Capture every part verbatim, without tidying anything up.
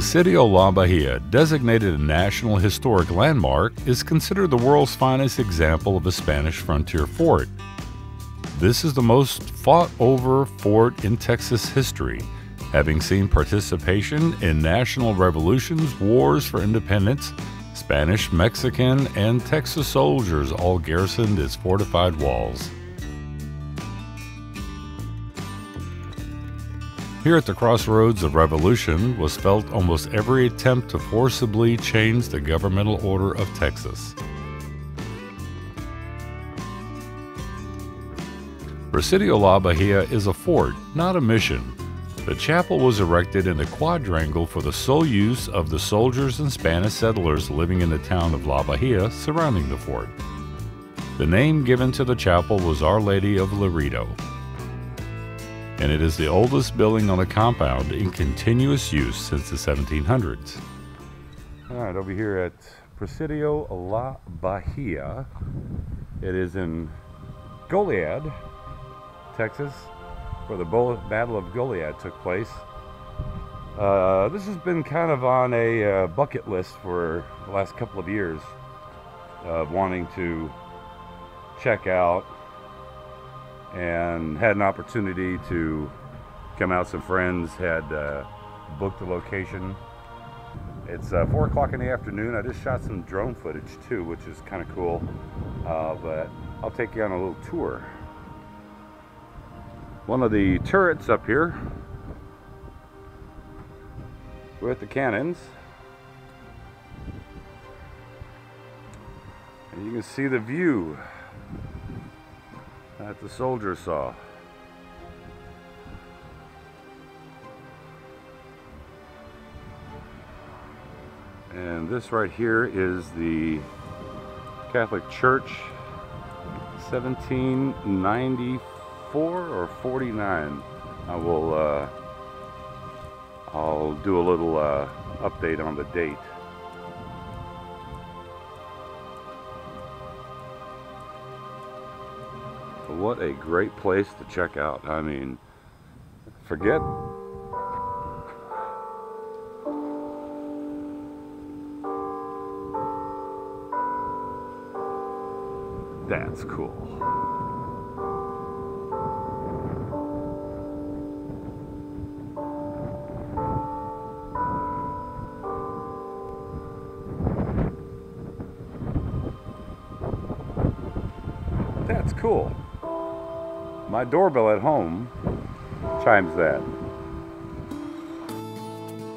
Presidio La Bahía, designated a National Historic Landmark, is considered the world's finest example of a Spanish frontier fort. This is the most fought-over fort in Texas history, having seen participation in national revolutions, wars for independence, Spanish, Mexican, and Texas soldiers all garrisoned its fortified walls. Here at the crossroads of revolution was felt almost every attempt to forcibly change the governmental order of Texas. Presidio La Bahia is a fort, not a mission. The chapel was erected in a quadrangle for the sole use of the soldiers and Spanish settlers living in the town of La Bahia surrounding the fort. The name given to the chapel was Our Lady of Loreto, and it is the oldest building on the compound in continuous use since the seventeen hundreds. All right, over here at Presidio La Bahia, it is in Goliad, Texas, where the Battle of Goliad took place. Uh, this has been kind of on a uh, bucket list for the last couple of years of wanting to check out, and had an opportunity to come out. Some friends had uh, booked a location. It's uh, four o'clock in the afternoon. I just shot some drone footage too, which is kind of cool, uh, but I'll take you on a little tour. One of the turrets up here with the cannons, and you can see the view that the soldier saw. And this right here is the Catholic Church, seventeen ninety-four or forty-nine. I will uh, I'll do a little uh, update on the date. What a great place to check out. I mean, forget that's cool. That's cool. My doorbell at home chimes that.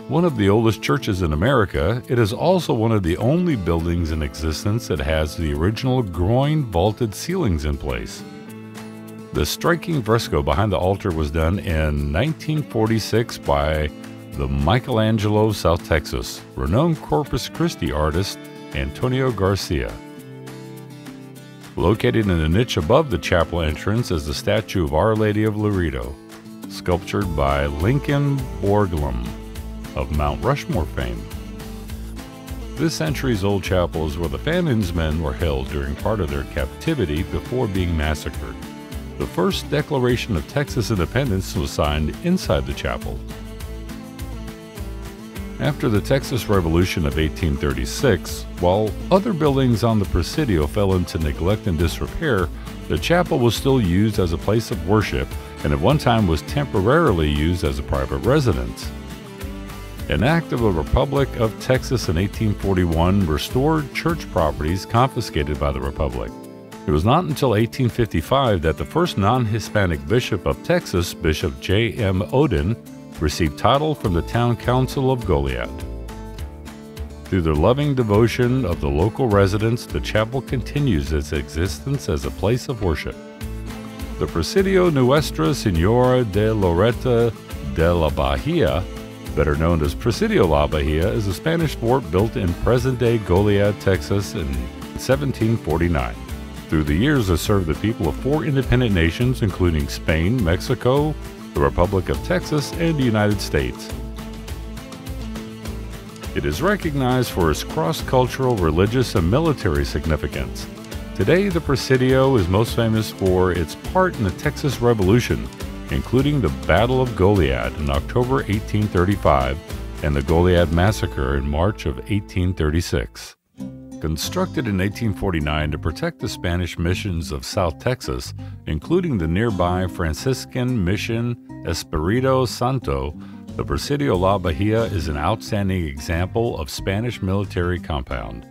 One of the oldest churches in America, it is also one of the only buildings in existence that has the original groin vaulted ceilings in place. The striking fresco behind the altar was done in nineteen forty-six by the Michelangelo of South Texas, renowned Corpus Christi artist Antonio Garcia. Located in a niche above the chapel entrance is the statue of Our Lady of Loreto, sculptured by Lincoln Borglum of Mount Rushmore fame. This centuries-old chapel is where the Fannin's men were held during part of their captivity before being massacred. The first Declaration of Texas Independence was signed inside the chapel. After the Texas Revolution of eighteen thirty-six, while other buildings on the Presidio fell into neglect and disrepair, the chapel was still used as a place of worship, and at one time was temporarily used as a private residence. An act of the Republic of Texas in eighteen forty-one restored church properties confiscated by the Republic. It was not until eighteen fifty-five that the first non-Hispanic bishop of Texas, Bishop J M Odin, received title from the town council of Goliad. Through the loving devotion of the local residents, the chapel continues its existence as a place of worship. The Presidio Nuestra Señora de Loreto de la Bahía, better known as Presidio La Bahía, is a Spanish fort built in present-day Goliad, Texas in seventeen forty-nine. Through the years, it served the people of four independent nations, including Spain, Mexico, the Republic of Texas, and the United States. It is recognized for its cross-cultural, religious, and military significance. Today, the Presidio is most famous for its part in the Texas Revolution, including the Battle of Goliad in October eighteen thirty-five, and the Goliad Massacre in March of eighteen thirty-six. Constructed in eighteen forty-nine to protect the Spanish missions of South Texas, including the nearby Franciscan Mission Espíritu Santo, the Presidio La Bahía is an outstanding example of Spanish military compound.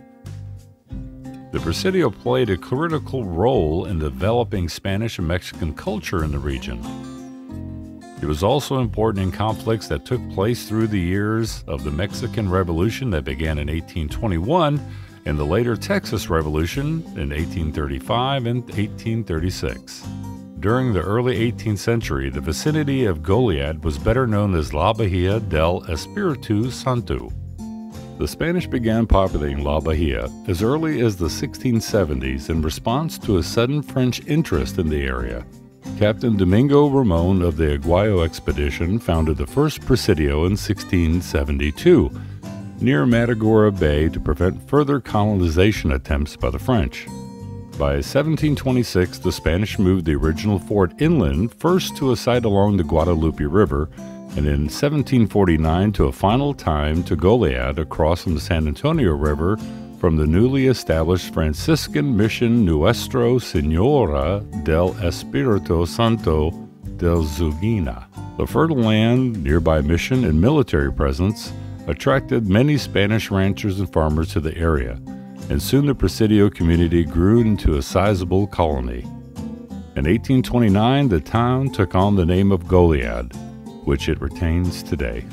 The Presidio played a critical role in developing Spanish and Mexican culture in the region. It was also important in conflicts that took place through the years of the Mexican Revolution that began in eighteen twenty-one and the later Texas Revolution in eighteen thirty-five and eighteen thirty-six. During the early eighteenth century, the vicinity of Goliad was better known as La Bahía del Espíritu Santo. The Spanish began populating La Bahía as early as the sixteen seventies in response to a sudden French interest in the area. Captain Domingo Ramon of the Aguayo expedition founded the first Presidio in sixteen seventy-two, near Matagorda Bay to prevent further colonization attempts by the French. By seventeen twenty-six, the Spanish moved the original fort inland, first to a site along the Guadalupe River, and in seventeen forty-nine to a final time to Goliad across from the San Antonio River from the newly established Franciscan Mission Nuestra Señora del Espíritu Santo del Zugina. The fertile land, nearby mission, and military presence attracted many Spanish ranchers and farmers to the area, and soon the Presidio community grew into a sizable colony. In eighteen twenty-nine, the town took on the name of Goliad, which it retains today.